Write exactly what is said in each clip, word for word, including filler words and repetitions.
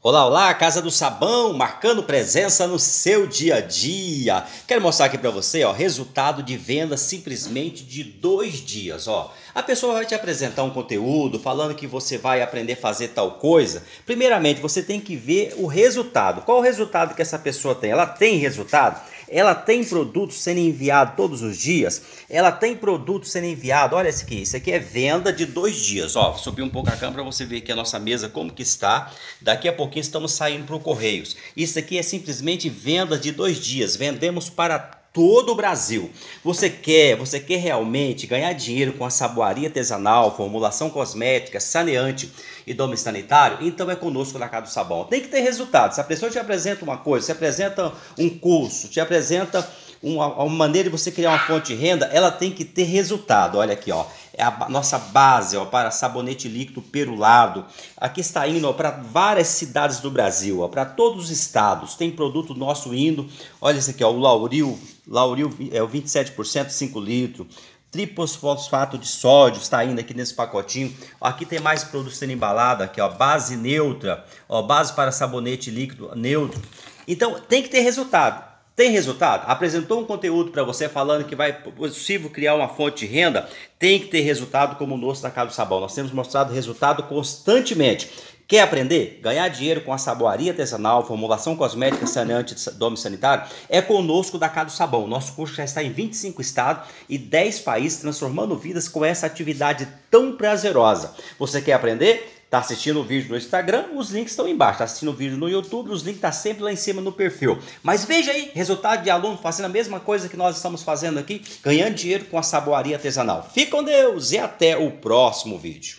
Olá, olá, Casa do Sabão, marcando presença no seu dia a dia. Quero mostrar aqui para você, ó, resultado de venda simplesmente de dois dias, ó. A pessoa vai te apresentar um conteúdo falando que você vai aprender a fazer tal coisa. Primeiramente, você tem que ver o resultado. Qual o resultado que essa pessoa tem? Ela tem resultado? Ela tem produto sendo enviado todos os dias? Ela tem produto sendo enviado? Olha esse aqui, isso aqui é venda de dois dias. Ó, vou subir um pouco a câmera para você ver aqui a nossa mesa, como que está. Daqui a pouquinho estamos saindo para o Correios. Isso aqui é simplesmente venda de dois dias. Vendemos para todos. Todo o Brasil. Você quer, você quer realmente ganhar dinheiro com a saboaria artesanal, formulação cosmética, saneante e domínio sanitário? Então é conosco na Casa do Sabão. Tem que ter resultado. Se a pessoa te apresenta uma coisa, se apresenta um curso, te apresenta uma, uma maneira de você criar uma fonte de renda, ela tem que ter resultado. Olha aqui, ó. É a nossa base, ó, para sabonete líquido perolado. Aqui está indo para várias cidades do Brasil, para todos os estados. Tem produto nosso indo. Olha esse aqui, ó, o Lauril. Lauril é o vinte e sete por cento, cinco litros. Triposfato de sódio está indo aqui nesse pacotinho. Aqui tem mais produto sendo embalado. Aqui, ó, base neutra. Ó, base para sabonete líquido neutro. Então, tem que ter resultado. Tem resultado? Apresentou um conteúdo para você falando que vai possível criar uma fonte de renda? Tem que ter resultado como o nosso da Casa do Sabão. Nós temos mostrado resultado constantemente. Quer aprender? Ganhar dinheiro com a saboaria artesanal, formulação cosmética, saneante e domínio sanitário? É conosco da Casa do Sabão. Nosso curso já está em vinte e cinco estados e dez países, transformando vidas com essa atividade tão prazerosa. Você quer aprender? Está assistindo o vídeo no Instagram, os links estão embaixo. Está assistindo o vídeo no YouTube, os links estão sempre lá em cima no perfil. Mas veja aí, resultado de aluno fazendo a mesma coisa que nós estamos fazendo aqui, ganhando dinheiro com a saboaria artesanal. Fique com Deus e até o próximo vídeo.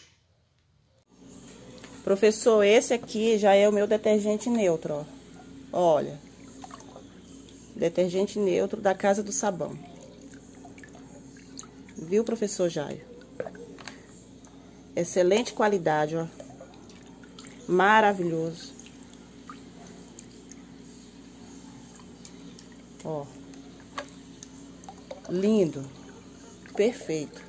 Professor, esse aqui já é o meu detergente neutro, ó. Olha, detergente neutro da Casa do Sabão. Viu, professor Jair? Excelente qualidade, ó. Maravilhoso. Ó. Lindo. Perfeito.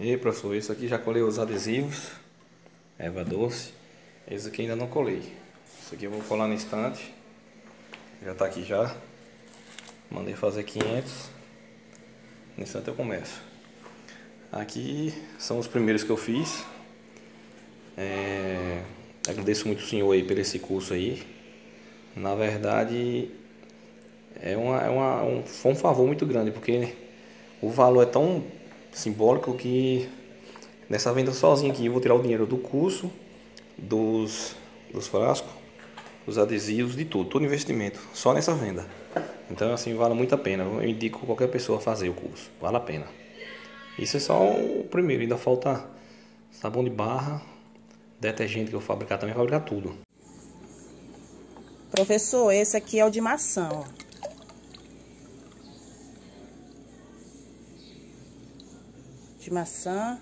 E aí, professor, isso aqui já colei os adesivos, erva doce. Esse aqui ainda não colei. Isso aqui eu vou colar no instante. Já tá aqui já. Mandei fazer quinhentos. No instante eu começo. Aqui são os primeiros que eu fiz. É... Agradeço muito o senhor aí por esse curso aí. Na verdade, é, uma, é uma, um, foi um favor muito grande, porque o valor é tão simbólico que nessa venda sozinho aqui eu vou tirar o dinheiro do curso, dos, dos frascos, dos adesivos, de tudo, todo investimento, só nessa venda. Então assim, vale muito a pena, eu indico qualquer pessoa a fazer o curso, vale a pena. Isso é só o primeiro, ainda falta sabão de barra, detergente que eu fabricar também, fabricar tudo. Professor, esse aqui é o de maçã, ó. De maçã.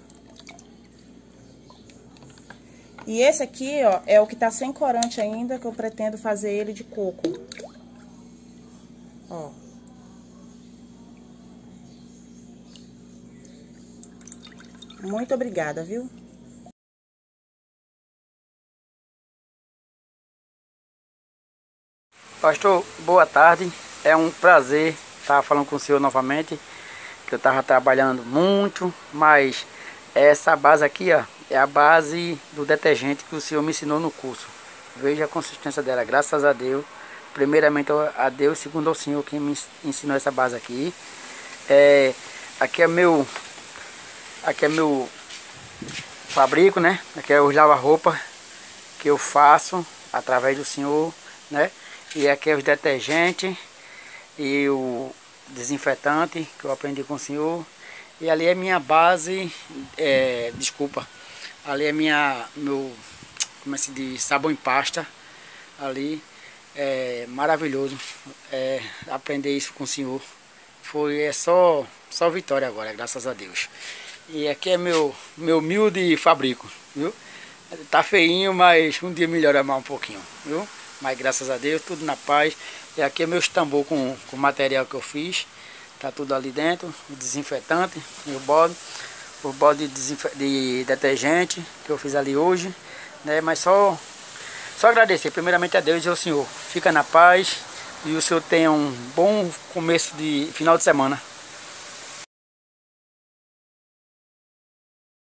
E esse aqui, ó, é o que tá sem corante ainda, que eu pretendo fazer ele de coco. Ó. Muito obrigada, viu? Pastor, boa tarde. É um prazer estar falando com o senhor novamente. Que eu estava trabalhando muito, mas essa base aqui, ó, é a base do detergente que o senhor me ensinou no curso. Veja a consistência dela, graças a Deus. Primeiramente a Deus, segundo ao senhor que me ensinou essa base aqui. É, aqui é meu, aqui é meu fabrico, né? Aqui é os lava-roupa que eu faço através do senhor, né? E aqui é os detergentes e o desinfetante que eu aprendi com o senhor. E ali é minha base, é, desculpa, ali é minha, meu, como é que se diz, sabão em pasta. Ali é maravilhoso, é, aprender isso com o senhor foi, é só, só vitória agora, graças a Deus. E aqui é meu, meu humilde fabrico, viu? Tá feinho, mas um dia melhorar mais um pouquinho, viu? Mas graças a Deus, tudo na paz. E aqui é meus tambor com o material que eu fiz. Tá tudo ali dentro, o desinfetante, o bode, o bode de, de detergente que eu fiz ali hoje, né? Mas só, só agradecer primeiramente a Deus e ao Senhor. Fica na paz e o Senhor tenha um bom começo de final de semana.